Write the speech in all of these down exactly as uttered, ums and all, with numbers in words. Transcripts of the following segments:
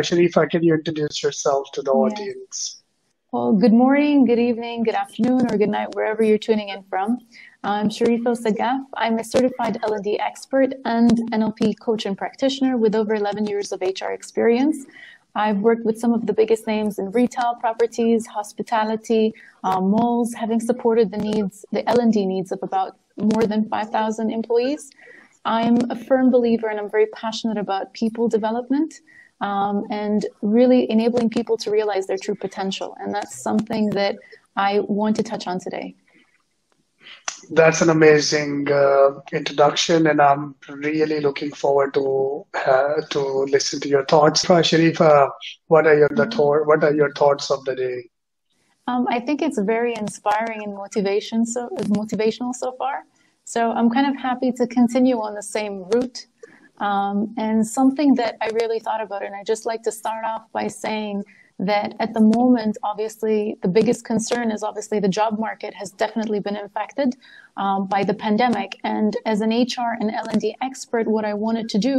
Sharifa. Sharifa, can you introduce yourself to the yes. audience? Well, good morning, good evening, good afternoon, or good night, wherever you're tuning in from. I'm Sharifa Al Sagaaf. I'm a certified L and D expert and N L P coach and practitioner with over eleven years of H R experience. I've worked with some of the biggest names in retail, properties, hospitality, um, malls, having supported the needs, the L and D needs of about more than five thousand employees. I'm a firm believer and I'm very passionate about people development um, and really enabling people to realize their true potential. And that's something that I want to touch on today. That's an amazing uh, introduction, and I'm really looking forward to uh, to listen to your thoughts. Sharifa, what are your the th what are your thoughts of the day? Um, I think it's very inspiring and motivation so motivational so far. So I'm kind of happy to continue on the same route. Um, and something that I really thought about, and I just like to start off by saying that at the moment, obviously, the biggest concern is obviously the job market has definitely been impacted um, by the pandemic. And as an H R and L and D expert, what I wanted to do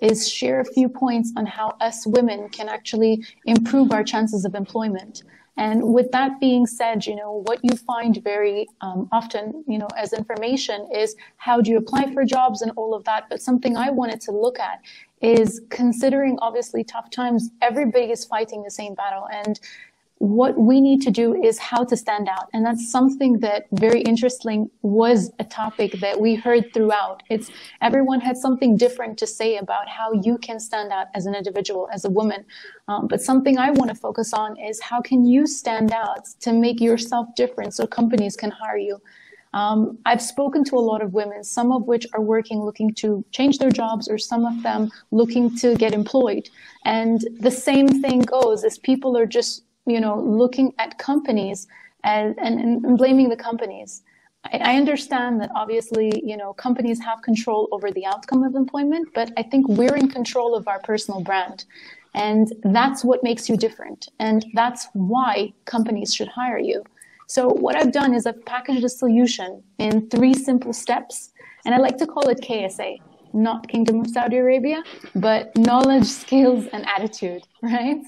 is share a few points on how us women can actually improve our chances of employment. And with that being said, you know, what you find very um, often, you know, as information is how do you apply for jobs and all of that. But something I wanted to look at is considering obviously tough times, everybody is fighting the same battle. And what we need to do is how to stand out. And that's something that very interesting was a topic that we heard throughout. It's everyone had something different to say about how you can stand out as an individual, as a woman. Um, but something I want to focus on is how can you stand out to make yourself different so companies can hire you. Um, I've spoken to a lot of women, some of which are working, looking to change their jobs, or some of them looking to get employed. And the same thing goes is people are just, you know, looking at companies and, and, and blaming the companies. I, I understand that obviously, you know, companies have control over the outcome of employment, but I think we're in control of our personal brand. And that's what makes you different. And that's why companies should hire you. So what I've done is I've packaged a solution in three simple steps, and I like to call it K S A, not Kingdom of Saudi Arabia, but knowledge, skills, and attitude, right?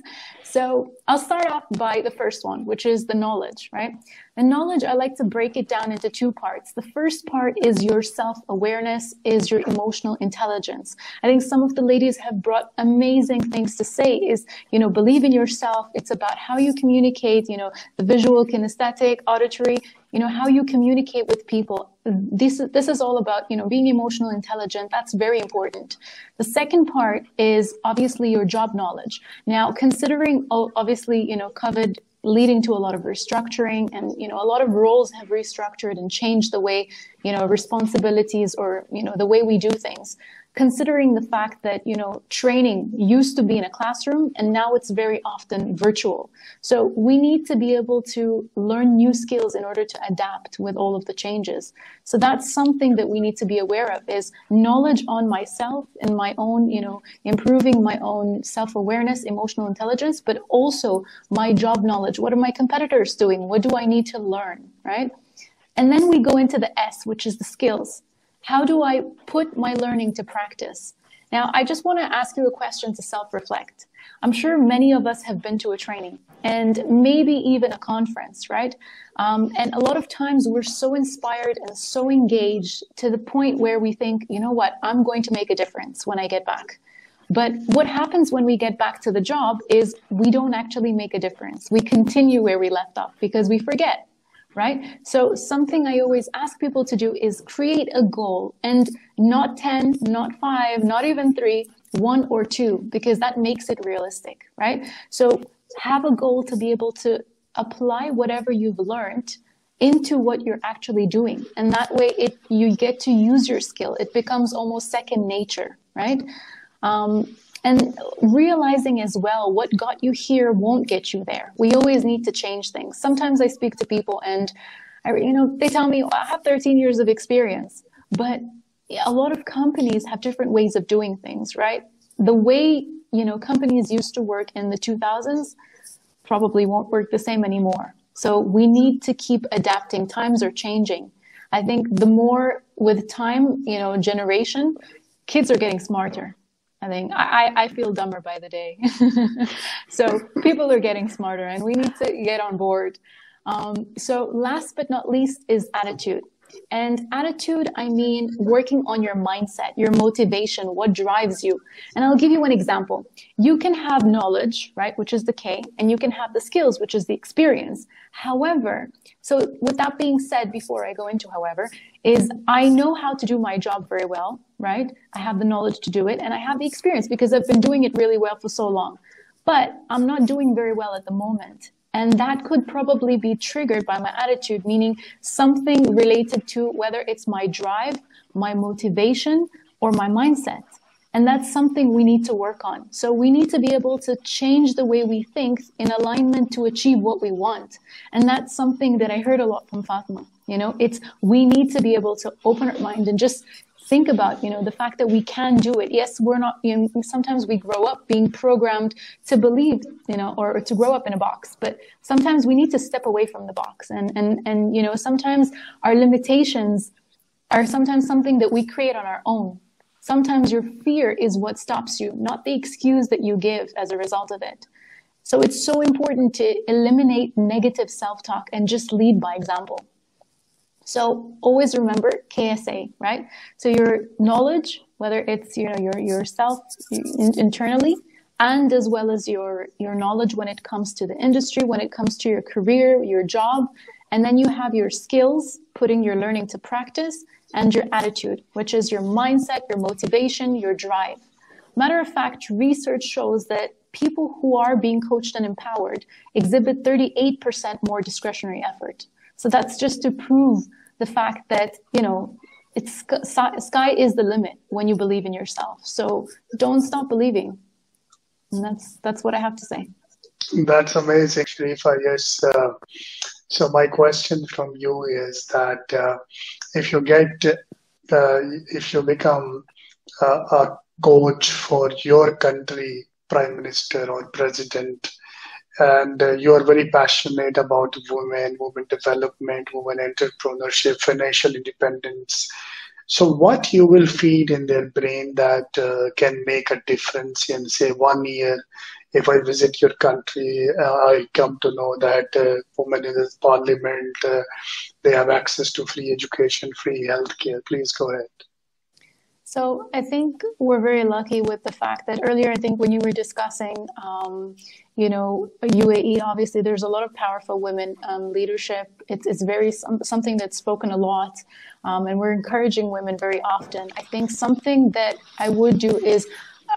So I'll start off by the first one, which is the knowledge, right? The knowledge, I like to break it down into two parts. The first part is your self-awareness, is your emotional intelligence. I think some of the ladies have brought amazing things to say is, you know, believe in yourself. It's about how you communicate, you know, the visual, kinesthetic, auditory, you know, how you communicate with people. This, this is all about, you know, being emotionally intelligent. That's very important. The second part is obviously your job knowledge. Now, considering, obviously, you know, COVID leading to a lot of restructuring, and, you know, a lot of roles have restructured and changed the way, you know, responsibilities or, you know, the way we do things. Considering the fact that, you know, training used to be in a classroom and now it's very often virtual. So we need to be able to learn new skills in order to adapt with all of the changes. So that's something that we need to be aware of is knowledge on myself and my own, you know, improving my own self-awareness, emotional intelligence, but also my job knowledge. What are my competitors doing? What do I need to learn, right? And then we go into the S, which is the skills. How do I put my learning to practice? Now, I just want to ask you a question to self-reflect. I'm sure many of us have been to a training and maybe even a conference, right? Um, and a lot of times we're so inspired and so engaged to the point where we think, you know what, I'm going to make a difference when I get back. But what happens when we get back to the job is we don't actually make a difference. We continue where we left off because we forget. Right? So something I always ask people to do is create a goal, and not ten, not five, not even three, one or two, because that makes it realistic, right? So have a goal to be able to apply whatever you've learned into what you're actually doing. And that way it, you get to use your skill. It becomes almost second nature, right? Um, And realizing as well, what got you here won't get you there. We always need to change things. Sometimes I speak to people and, I, you know, they tell me, well, I have thirteen years of experience. But a lot of companies have different ways of doing things, right? The way, you know, companies used to work in the two thousands probably won't work the same anymore. So we need to keep adapting. Times are changing. I think the more with time, you know, generation, kids are getting smarter. I think I, I feel dumber by the day. So people are getting smarter and we need to get on board. Um, so last but not least is attitude. And attitude, I mean working on your mindset, your motivation, what drives you. And I'll give you an example. You can have knowledge, right, which is the K, and you can have the skills, which is the experience. However, so with that being said, before I go into however, is I know how to do my job very well, right? I have the knowledge to do it, and I have the experience because I've been doing it really well for so long. But I'm not doing very well at the moment. And that could probably be triggered by my attitude, meaning something related to whether it's my drive, my motivation, or my mindset. And that's something we need to work on. So we need to be able to change the way we think in alignment to achieve what we want. And that's something that I heard a lot from Fatima. You know, it's we need to be able to open our mind and just think about, you know, the fact that we can do it. Yes, we're not, you know, sometimes we grow up being programmed to believe, you know, or, or to grow up in a box, but sometimes we need to step away from the box. And, and, and, you know, sometimes our limitations are sometimes something that we create on our own. Sometimes your fear is what stops you, not the excuse that you give as a result of it. So it's so important to eliminate negative self-talk and just lead by example. So always remember K S A, right? So your knowledge, whether it's, you know, your yourself internally, and as well as your your knowledge when it comes to the industry, when it comes to your career, your job, and then you have your skills, putting your learning to practice, and your attitude, which is your mindset, your motivation, your drive. Matter of fact, research shows that people who are being coached and empowered exhibit thirty-eight percent more discretionary effort. So that's just to prove the fact that, you know, it's sky is the limit when you believe in yourself. So don't stop believing. And that's, that's what I have to say. That's amazing, Sharifa. Yes. Uh, so my question from you is that uh, if you get, uh, if you become uh, a coach for your country, prime minister or president, and uh, you are very passionate about women, women development, women entrepreneurship, financial independence. So what you will feed in their brain that uh, can make a difference in, say, one year, if I visit your country, uh, I come to know that uh, women in this parliament, uh, they have access to free education, free healthcare. Please go ahead. So I think we're very lucky with the fact that earlier, I think when you were discussing, um, you know, U A E, obviously there's a lot of powerful women um, leadership. It's, it's very something that's spoken a lot, um, and we're encouraging women very often. I think something that I would do is,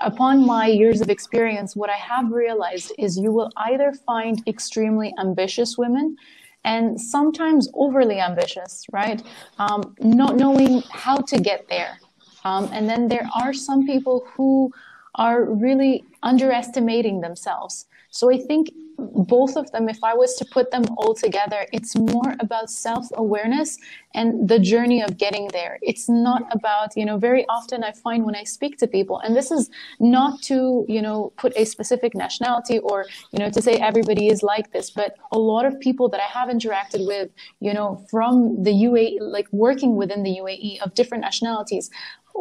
upon my years of experience, what I have realized is you will either find extremely ambitious women and sometimes overly ambitious, right? Um, not knowing how to get there. Um, and then there are some people who are really underestimating themselves. So I think both of them, if I was to put them all together, it's more about self-awareness and the journey of getting there. It's not about, you know, very often I find when I speak to people, and this is not to, you know, put a specific nationality or, you know, to say everybody is like this, but a lot of people that I have interacted with, you know, from the U A E, like working within the U A E of different nationalities,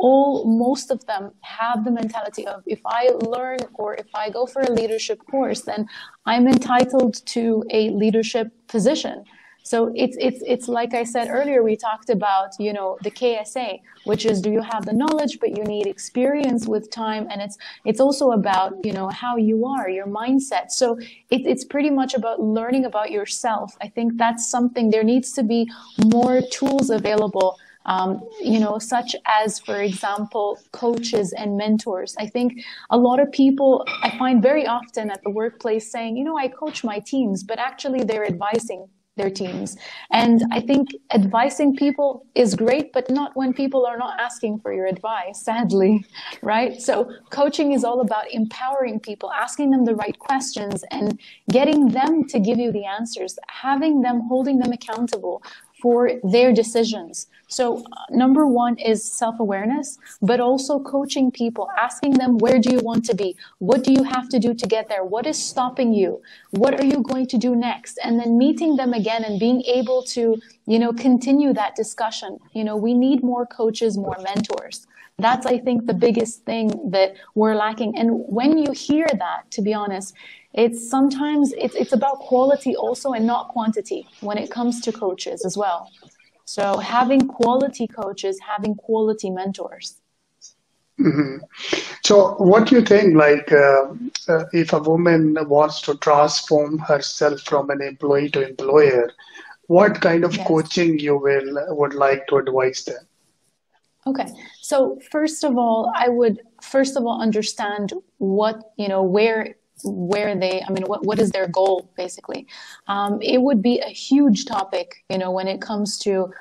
all, most of them have the mentality of, if I learn or if I go for a leadership course, then I'm entitled to a leadership position. So it's, it's, it's like I said earlier, we talked about, you know, the K S A, which is, do you have the knowledge, but you need experience with time. And it's, it's also about, you know, how you are, your mindset. So it, it's pretty much about learning about yourself. I think that's something, there needs to be more tools available. Um, you know, such as, for example, coaches and mentors. I think a lot of people I find very often at the workplace saying, you know, I coach my teams, but actually they're advising their teams. And I think advising people is great, but not when people are not asking for your advice, sadly, right? So coaching is all about empowering people, asking them the right questions and getting them to give you the answers, having them, holding them accountable for their decisions. So uh, number one is self-awareness, but also coaching people, asking them, where do you want to be? What do you have to do to get there? What is stopping you? What are you going to do next? And then meeting them again and being able to, you know, continue that discussion. You know, we need more coaches, more mentors. That's, I think, the biggest thing that we're lacking. And when you hear that, to be honest, it's sometimes it's, it's about quality also and not quantity when it comes to coaches as well. So having quality coaches, having quality mentors. Mm-hmm. So what do you think, like uh, uh, if a woman wants to transform herself from an employee to employer, what kind of yes. coaching you will would like to advise them? Okay, so first of all, I would first of all understand what, you know, where where they, I mean, what, what is their goal, basically. Um, it would be a huge topic, you know, when it comes to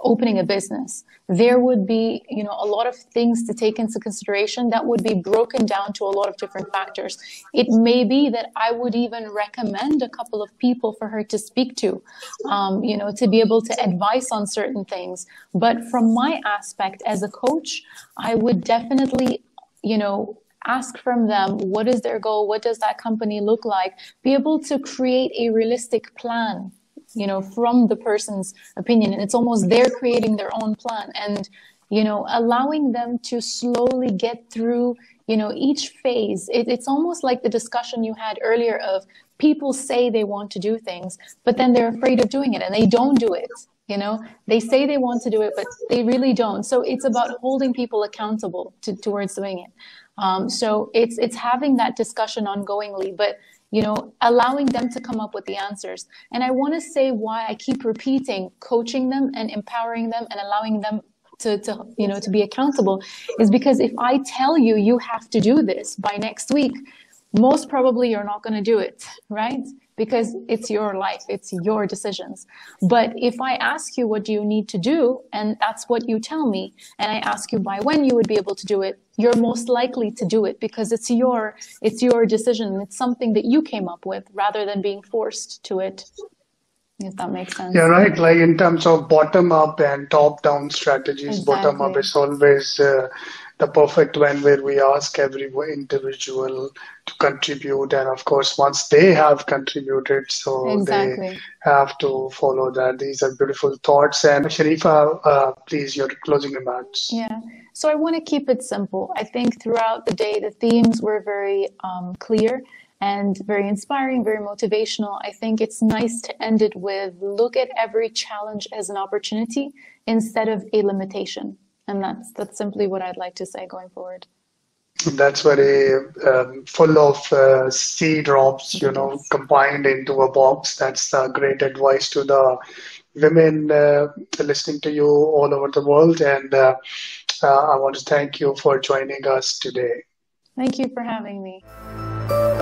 opening a business. There would be, you know, a lot of things to take into consideration that would be broken down to a lot of different factors. It may be that I would even recommend a couple of people for her to speak to, um, you know, to be able to advise on certain things. But from my aspect as a coach, I would definitely, you know, ask from them, what is their goal? What does that company look like? Be able to create a realistic plan, you know, from the person's opinion. And it's almost they're creating their own plan and, you know, allowing them to slowly get through, you know, each phase. It, it's almost like the discussion you had earlier of people say they want to do things, but then they're afraid of doing it and they don't do it. You know, they say they want to do it, but they really don't. So it's about holding people accountable to, towards doing it. Um, so it's, it's having that discussion ongoingly, but you know, allowing them to come up with the answers. And I want to say why I keep repeating coaching them and empowering them and allowing them to, to, you know, to be accountable is because if I tell you, you have to do this by next week, most probably you're not going to do it, right? Because it's your life, it's your decisions. But if I ask you, what do you need to do? And that's what you tell me. And I ask you by when you would be able to do it, you're most likely to do it because it's your, it's your decision. It's something that you came up with rather than being forced to it. If that makes sense. Yeah, right. Like in terms of bottom up and top down strategies, exactly. Bottom up is always uh, the perfect one where we ask every individual to contribute. And of course, once they have contributed, so exactly. they have to follow that. These are beautiful thoughts. And Sharifa, uh, please, your closing remarks. Yeah. So I want to keep it simple. I think throughout the day, the themes were very um, clear and very inspiring, very motivational. I think it's nice to end it with look at every challenge as an opportunity instead of a limitation. And that's, that's simply what I'd like to say going forward. That's very um, full of uh, seed drops, you yes. know, combined into a box. That's uh, great advice to the women uh, listening to you all over the world. And uh, uh, I want to thank you for joining us today. Thank you for having me.